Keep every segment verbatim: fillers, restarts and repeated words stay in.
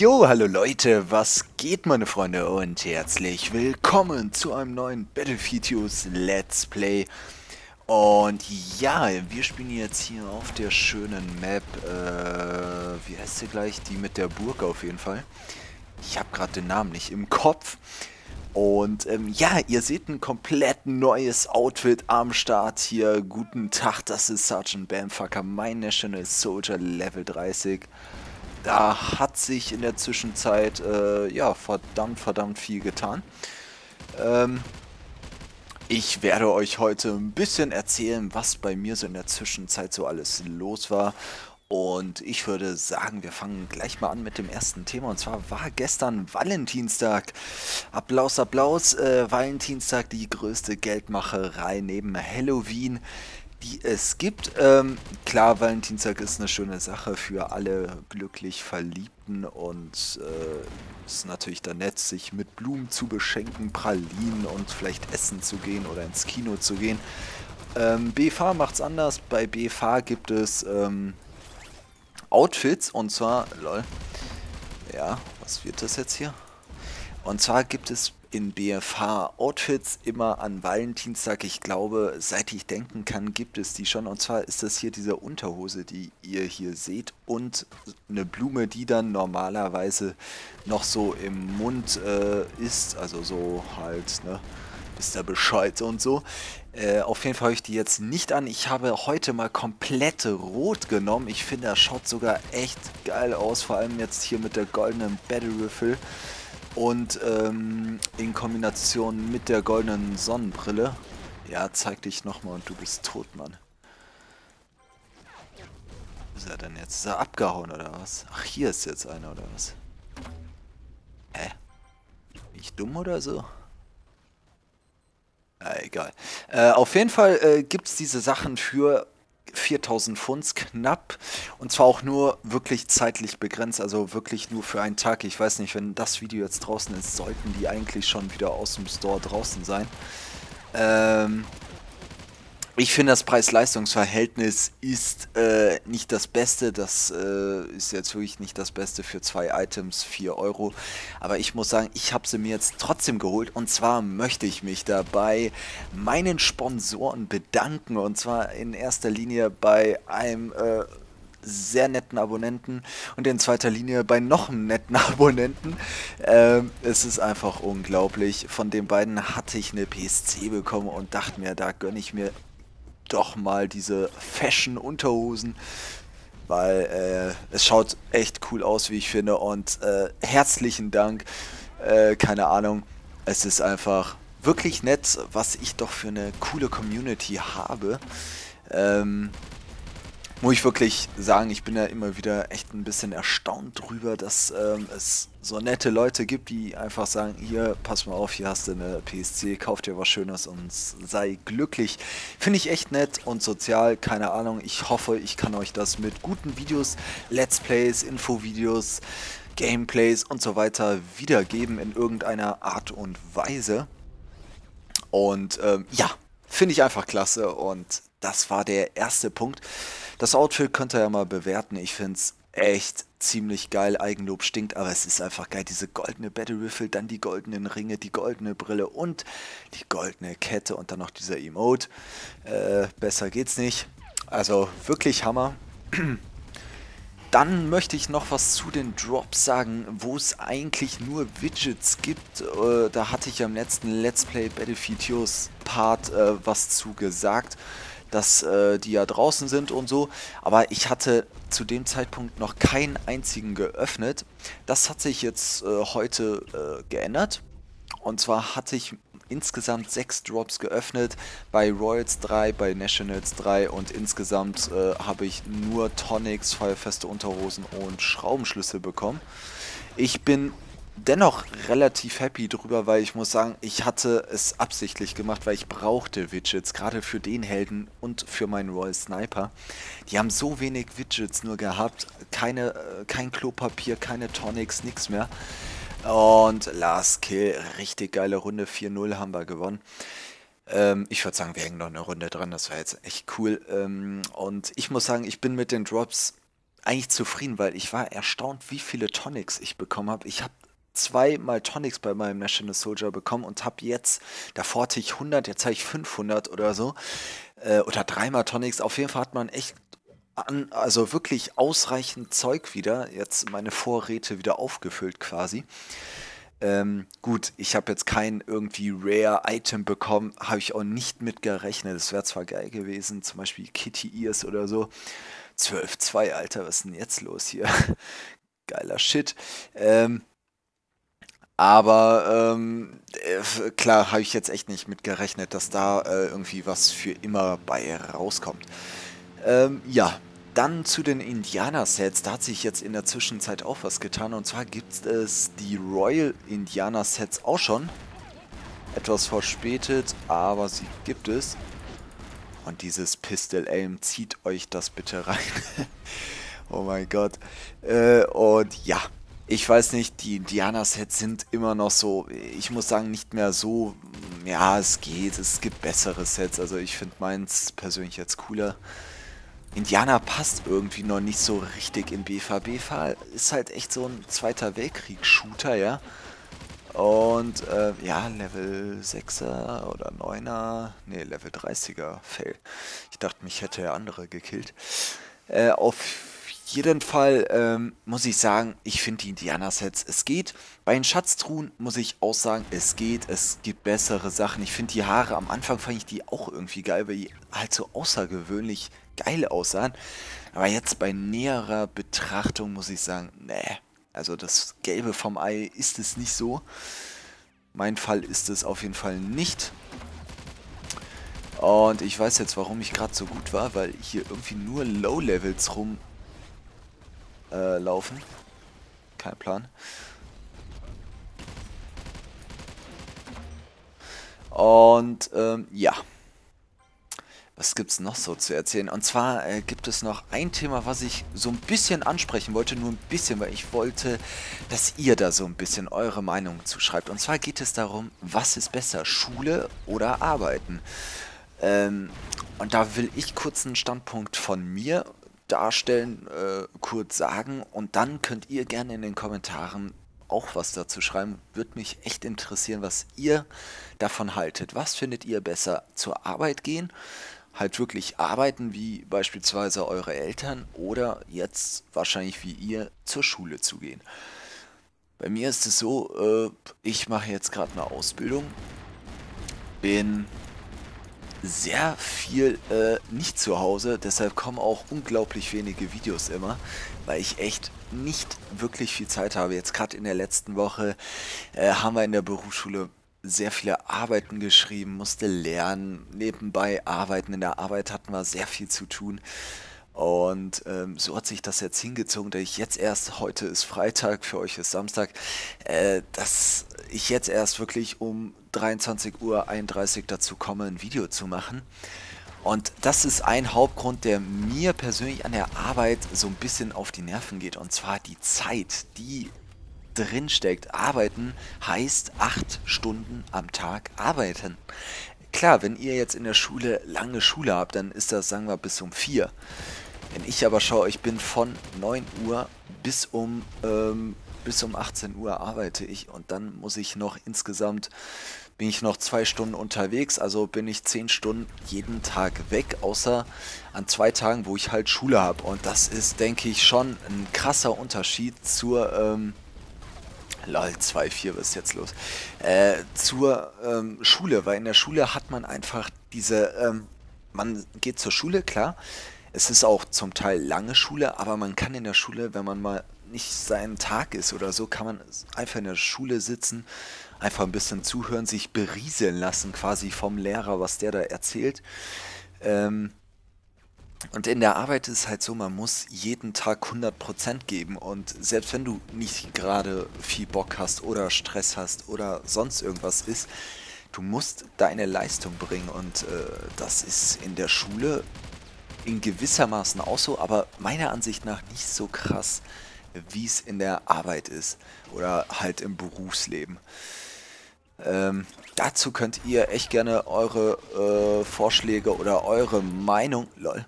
Jo, hallo Leute, was geht meine Freunde und herzlich willkommen zu einem neuen Battlefield Let's Play. Und ja, wir spielen jetzt hier auf der schönen Map, äh, wie heißt sie gleich? Die mit der Burg auf jeden Fall. Ich habe gerade den Namen nicht im Kopf. Und ähm, ja, ihr seht ein komplett neues Outfit am Start hier. Guten Tag, das ist Sergeant Bamfucker, mein National Soldier Level dreißig. Da hat sich in der Zwischenzeit, äh, ja, verdammt, verdammt viel getan. Ähm, ich werde euch heute ein bisschen erzählen, was bei mir so in der Zwischenzeit so alles los war. Und ich würde sagen, wir fangen gleich mal an mit dem ersten Thema. Und zwar war gestern Valentinstag. Applaus, Applaus. Äh, Valentinstag, die größte Geldmacherei neben Halloween, die es gibt. Ähm, klar, Valentinstag ist eine schöne Sache für alle glücklich Verliebten. Und äh, ist natürlich dann nett, sich mit Blumen zu beschenken, Pralinen und vielleicht essen zu gehen oder ins Kino zu gehen. Ähm, B F H macht's anders. Bei B F H gibt es... Ähm, Outfits, und zwar, lol, ja, was wird das jetzt hier? Und zwar gibt es in B F H Outfits immer an Valentinstag, ich glaube, seit ich denken kann, gibt es die schon. Und zwar ist das hier diese Unterhose, die ihr hier seht, und eine Blume, die dann normalerweise noch so im Mund äh, ist, also so halt, ne? Ist der Bescheid und so. Äh, auf jeden Fall habe ich die jetzt nicht an. Ich habe heute mal komplett rot genommen. Ich finde, das schaut sogar echt geil aus. Vor allem jetzt hier mit der goldenen Battle Rifle und ähm, in Kombination mit der goldenen Sonnenbrille. Ja, zeig dich nochmal und du bist tot, Mann. Ist er denn jetzt? Ist er abgehauen oder was? Ach, hier ist jetzt einer oder was? Hä? Bin ich dumm oder so? Ja, egal. Äh, auf jeden Fall äh, gibt es diese Sachen für viertausend Pfunds knapp, und zwar auch nur wirklich zeitlich begrenzt, also wirklich nur für einen Tag. Ich weiß nicht, wenn das Video jetzt draußen ist, sollten die eigentlich schon wieder aus dem Store draußen sein. Ähm, ich finde, das Preis-Leistungs-Verhältnis ist äh, nicht das Beste. Das äh, ist jetzt wirklich nicht das Beste für zwei Items, vier Euro. Aber ich muss sagen, ich habe sie mir jetzt trotzdem geholt. Und zwar möchte ich mich dabei meinen Sponsoren bedanken. Und zwar in erster Linie bei einem äh, sehr netten Abonnenten und in zweiter Linie bei noch einem netten Abonnenten. Ähm, es ist einfach unglaublich. Von den beiden hatte ich eine P S C bekommen und dachte mir, da gönne ich mir doch mal diese Fashion-Unterhosen, weil äh, es schaut echt cool aus, wie ich finde. Und äh, herzlichen Dank, äh, keine Ahnung, es ist einfach wirklich nett, was ich doch für eine coole Community habe. Ähm, muss ich wirklich sagen, ich bin ja immer wieder echt ein bisschen erstaunt drüber, dass ähm, es so nette Leute gibt, die einfach sagen, hier, pass mal auf, hier hast du eine P S C, kauf dir was Schönes und sei glücklich. Finde ich echt nett und sozial, keine Ahnung. Ich hoffe, ich kann euch das mit guten Videos, Let's Plays, Infovideos, Gameplays und so weiter wiedergeben in irgendeiner Art und Weise. Und ähm, ja, finde ich einfach klasse, und das war der erste Punkt. Das Outfit könnt ihr ja mal bewerten. Ich finde es echt ziemlich geil. Eigenlob stinkt, aber es ist einfach geil. Diese goldene Battle Rifle, dann die goldenen Ringe, die goldene Brille und die goldene Kette und dann noch dieser Emote. Äh, besser geht's nicht. Also wirklich Hammer. Dann möchte ich noch was zu den Drops sagen, wo es eigentlich nur Widgets gibt. Äh, da hatte ich ja im letzten Let's Play Battlefield Part äh, was zu gesagt, dass äh, die ja draußen sind und so. Aber ich hatte zu dem Zeitpunkt noch keinen einzigen geöffnet. Das hat sich jetzt äh, heute äh, geändert. Und zwar hatte ich insgesamt sechs Drops geöffnet, bei Royals drei, bei Nationals drei, und insgesamt äh, habe ich nur Tonics, feuerfeste Unterhosen und Schraubenschlüssel bekommen. Ich bin dennoch relativ happy drüber, weil ich muss sagen, ich hatte es absichtlich gemacht, weil ich brauchte Widgets, gerade für den Helden und für meinen Royal Sniper. Die haben so wenig Widgets nur gehabt, keine, kein Klopapier, keine Tonics, nichts mehr. Und Last Kill, richtig geile Runde, vier null haben wir gewonnen. Ähm, ich würde sagen, wir hängen noch eine Runde dran, das war jetzt echt cool. Ähm, und ich muss sagen, ich bin mit den Drops eigentlich zufrieden, weil ich war erstaunt, wie viele Tonics ich bekommen habe. Ich habe zweimal Tonics bei meinem National Soldier bekommen und habe jetzt, davor hatte ich hundert, jetzt habe ich fünfhundert oder so. Äh, oder dreimal Tonics. Auf jeden Fall hat man echt, an, also wirklich ausreichend Zeug wieder. Jetzt meine Vorräte wieder aufgefüllt quasi. Ähm, gut, ich habe jetzt kein irgendwie Rare-Item bekommen, habe ich auch nicht mit gerechnet. Das wäre zwar geil gewesen, zum Beispiel Kitty Ears oder so. zwölf Komma zwei, Alter, was ist denn jetzt los hier? Geiler Shit. Ähm, aber ähm, äh, klar, habe ich jetzt echt nicht mit gerechnet, dass da äh, irgendwie was für immer bei rauskommt. Ähm, ja. Dann zu den Indianer-Sets, da hat sich jetzt in der Zwischenzeit auch was getan, und zwar gibt es die Royal Indianer-Sets auch schon. Etwas verspätet, aber sie gibt es. Und dieses Pistol Aim, zieht euch das bitte rein. Oh mein Gott. Äh, und ja, ich weiß nicht, die Indianer-Sets sind immer noch so, ich muss sagen, nicht mehr so, ja, es geht, es gibt bessere Sets, also ich finde meins persönlich jetzt cooler. Indianer passt irgendwie noch nicht so richtig in B F H. B F H ist halt echt so ein Zweiter Weltkrieg-Shooter, ja. Und, äh, ja, Level sechser oder neuner, ne, Level dreißiger, fail. Ich dachte, mich hätte ja andere gekillt. Äh, auf jeden Fall, ähm, muss ich sagen, ich finde die Indianer-Sets, es geht. Bei den Schatztruhen muss ich auch sagen, es geht, es gibt bessere Sachen. Ich finde die Haare, am Anfang fand ich die auch irgendwie geil, weil die halt so außergewöhnlich geil aussahen. Aber jetzt bei näherer Betrachtung muss ich sagen, nee, also das Gelbe vom Ei ist es nicht so. Mein Fall ist es auf jeden Fall nicht. Und ich weiß jetzt, warum ich gerade so gut war, weil hier irgendwie nur Low-Levels rum äh, laufen. Kein Plan. Und ähm, ja. Was gibt es noch so zu erzählen? Und zwar äh, gibt es noch ein Thema, was ich so ein bisschen ansprechen wollte, nur ein bisschen, weil ich wollte, dass ihr da so ein bisschen eure Meinung zuschreibt. Und zwar geht es darum, was ist besser, Schule oder Arbeiten? Ähm, und da will ich kurz einen Standpunkt von mir darstellen, äh, kurz sagen, und dann könnt ihr gerne in den Kommentaren auch was dazu schreiben. Würde mich echt interessieren, was ihr davon haltet. Was findet ihr besser? Zur Arbeit gehen? Halt wirklich arbeiten, wie beispielsweise eure Eltern, oder jetzt wahrscheinlich wie ihr zur Schule zu gehen. Bei mir ist es so, ich mache jetzt gerade eine Ausbildung, bin sehr viel nicht zu Hause, deshalb kommen auch unglaublich wenige Videos immer, weil ich echt nicht wirklich viel Zeit habe. Jetzt gerade in der letzten Woche haben wir in der Berufsschule sehr viele Arbeiten geschrieben, musste lernen, nebenbei arbeiten. In der Arbeit hatten wir sehr viel zu tun. Und ähm, so hat sich das jetzt hingezogen, dass ich jetzt erst, heute ist Freitag, für euch ist Samstag, äh, dass ich jetzt erst wirklich um dreiundzwanzig Uhr einunddreißig dazu komme, ein Video zu machen. Und das ist ein Hauptgrund, der mir persönlich an der Arbeit so ein bisschen auf die Nerven geht. Und zwar die Zeit, die drin steckt. Arbeiten heißt acht Stunden am Tag arbeiten. Klar, wenn ihr jetzt in der Schule lange Schule habt, dann ist das, sagen wir, bis um vier. Wenn ich aber schaue, ich bin von neun Uhr bis um, ähm, bis um achtzehn Uhr arbeite ich, und dann muss ich noch insgesamt, bin ich noch zwei Stunden unterwegs, also bin ich zehn Stunden jeden Tag weg, außer an zwei Tagen, wo ich halt Schule habe. Und das ist, denke ich, schon ein krasser Unterschied zur, ähm, lol, zwei Komma vier, was ist jetzt los? Äh, zur ähm, Schule, weil in der Schule hat man einfach diese, ähm, man geht zur Schule, klar, es ist auch zum Teil lange Schule, aber man kann in der Schule, wenn man mal nicht sein Tag ist oder so, kann man einfach in der Schule sitzen, einfach ein bisschen zuhören, sich berieseln lassen quasi vom Lehrer, was der da erzählt. Ähm, Und in der Arbeit ist es halt so, man muss jeden Tag hundert Prozent geben, und selbst wenn du nicht gerade viel Bock hast oder Stress hast oder sonst irgendwas ist, du musst deine Leistung bringen, und äh, das ist in der Schule in gewissermaßen auch so, aber meiner Ansicht nach nicht so krass, wie es in der Arbeit ist oder halt im Berufsleben. Ähm, dazu könnt ihr echt gerne eure äh, Vorschläge oder eure Meinung lol,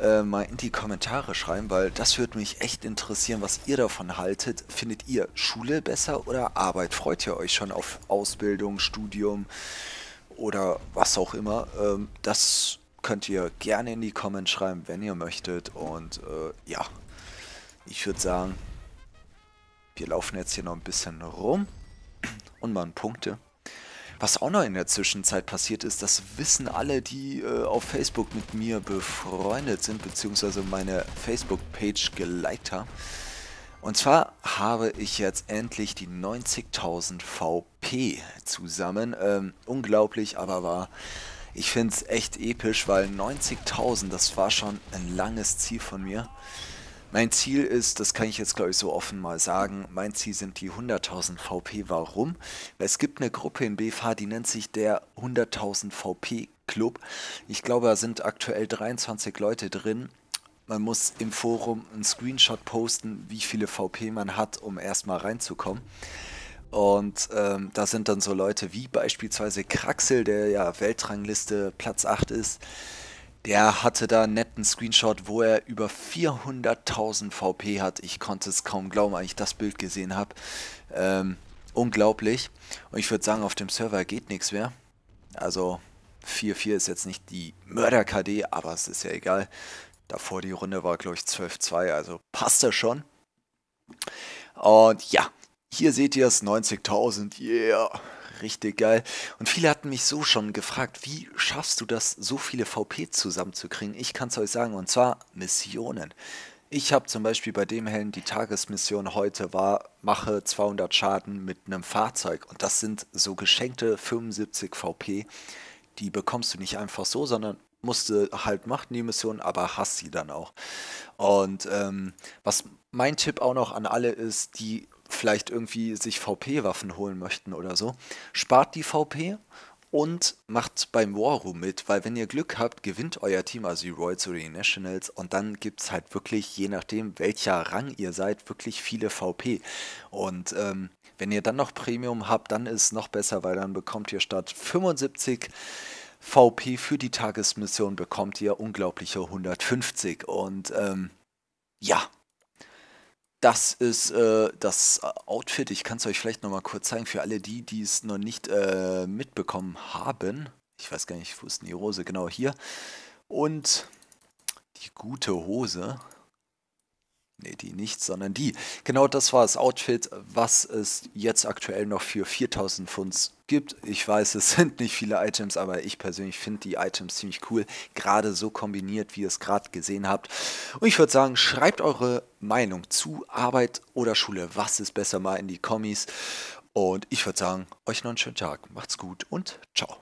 äh, mal in die Kommentare schreiben, weil das würde mich echt interessieren, was ihr davon haltet. Findet ihr Schule besser oder Arbeit? Freut ihr euch schon auf Ausbildung, Studium oder was auch immer? Ähm, das könnt ihr gerne in die Comments schreiben, wenn ihr möchtet. Und äh, ja, ich würde sagen, wir laufen jetzt hier noch ein bisschen rum und machen Punkte. Was auch noch in der Zwischenzeit passiert ist, das wissen alle, die äh, auf Facebook mit mir befreundet sind, beziehungsweise meine Facebook-Page geliked haben. Und zwar habe ich jetzt endlich die neunzigtausend V P zusammen. Ähm, unglaublich, aber wahr. Ich finde es echt episch, weil neunzigtausend, das war schon ein langes Ziel von mir. Mein Ziel ist, das kann ich jetzt glaube ich so offen mal sagen, mein Ziel sind die hunderttausend V P. Warum? Weil es gibt eine Gruppe in B F H, die nennt sich der hunderttausend V P Club. Ich glaube, da sind aktuell dreiundzwanzig Leute drin. Man muss im Forum einen Screenshot posten, wie viele V P man hat, um erstmal reinzukommen. Und ähm, da sind dann so Leute wie beispielsweise Kraxel, der ja Weltrangliste Platz acht ist. Der hatte da einen netten Screenshot, wo er über vierhunderttausend V P hat. Ich konnte es kaum glauben, als ich das Bild gesehen habe. Ähm, unglaublich. Und ich würde sagen, auf dem Server geht nichts mehr. Also vier vier ist jetzt nicht die Mörder-K D, aber es ist ja egal. Davor die Runde war, glaube ich, zwölf zwei, also passt das schon. Und ja, hier seht ihr es, neunzigtausend, yeah. Richtig geil. Und viele hatten mich so schon gefragt, wie schaffst du das, so viele V P zusammenzukriegen? Ich kann es euch sagen, und zwar Missionen. Ich habe zum Beispiel bei dem Helden, die Tagesmission heute war, mache zweihundert Schaden mit einem Fahrzeug. Und das sind so geschenkte fünfundsiebzig V P. Die bekommst du nicht einfach so, sondern musste halt machen die Mission, aber hast sie dann auch. Und ähm, was mein Tipp auch noch an alle ist, die vielleicht irgendwie sich V P-Waffen holen möchten oder so, spart die V P und macht beim War Room mit, weil wenn ihr Glück habt, gewinnt euer Team, also die Royals oder die Nationals, und dann gibt es halt wirklich, je nachdem welcher Rang ihr seid, wirklich viele V P. Und ähm, wenn ihr dann noch Premium habt, dann ist es noch besser, weil dann bekommt ihr statt fünfundsiebzig V P für die Tagesmission, bekommt ihr unglaubliche hundertfünfzig. Und ähm, ja, das ist äh, das Outfit. Ich kann es euch vielleicht nochmal kurz zeigen für alle die, die es noch nicht äh, mitbekommen haben. Ich weiß gar nicht, wo ist denn die Hose? Genau hier. Und die gute Hose. Ne, die nicht, sondern die. Genau das war das Outfit, was es jetzt aktuell noch für viertausend Pfunds gibt. Ich weiß, es sind nicht viele Items, aber ich persönlich finde die Items ziemlich cool. Gerade so kombiniert, wie ihr es gerade gesehen habt. Und ich würde sagen, schreibt eure Meinung zu Arbeit oder Schule. Was ist besser, mal in die Kommis? Und ich würde sagen, euch noch einen schönen Tag. Macht's gut und ciao.